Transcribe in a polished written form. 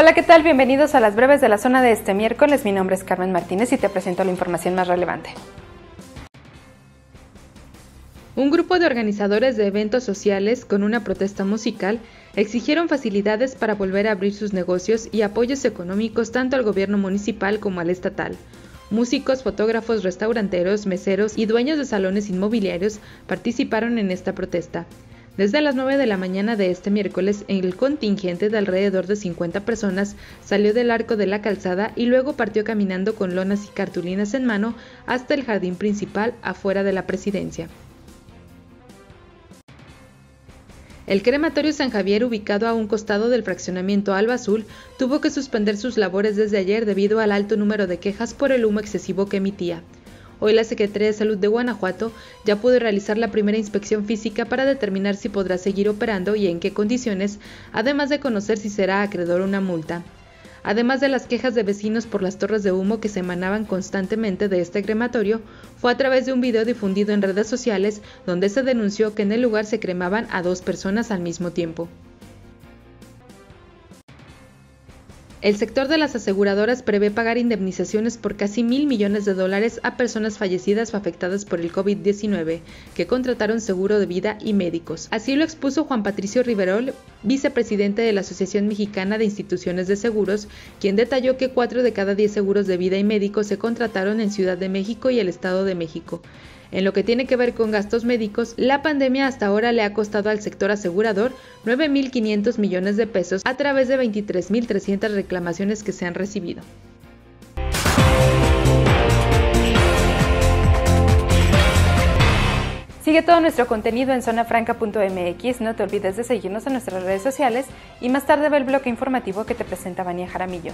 Hola, ¿qué tal? Bienvenidos a las breves de la zona de este miércoles. Mi nombre es Carmen Martínez y te presento la información más relevante. Un grupo de organizadores de eventos sociales con una protesta musical exigieron facilidades para volver a abrir sus negocios y apoyos económicos tanto al gobierno municipal como al estatal. Músicos, fotógrafos, restauranteros, meseros y dueños de salones inmobiliarios participaron en esta protesta. Desde las 9 de la mañana de este miércoles, el contingente de alrededor de 50 personas salió del Arco de la Calzada y luego partió caminando con lonas y cartulinas en mano hasta el jardín principal afuera de la presidencia. El crematorio San Xavier, ubicado a un costado del fraccionamiento Alba Azul, tuvo que suspender sus labores desde ayer debido al alto número de quejas por el humo excesivo que emitía. Hoy la Secretaría de Salud de Guanajuato ya pudo realizar la primera inspección física para determinar si podrá seguir operando y en qué condiciones, además de conocer si será acreedor una multa. Además de las quejas de vecinos por las torres de humo que se emanaban constantemente de este crematorio, fue a través de un video difundido en redes sociales donde se denunció que en el lugar se cremaban a 2 personas al mismo tiempo. El sector de las aseguradoras prevé pagar indemnizaciones por casi $1,000 millones a personas fallecidas o afectadas por el COVID-19, que contrataron seguro de vida y médicos. Así lo expuso Juan Patricio Riverol, vicepresidente de la Asociación Mexicana de Instituciones de Seguros, quien detalló que 4 de cada 10 seguros de vida y médicos se contrataron en Ciudad de México y el Estado de México. En lo que tiene que ver con gastos médicos, la pandemia hasta ahora le ha costado al sector asegurador $9,500 millones a través de 23,300 reclamaciones que se han recibido. Sigue todo nuestro contenido en zonafranca.mx, no te olvides de seguirnos en nuestras redes sociales y más tarde ve el bloque informativo que te presenta Vania Jaramillo.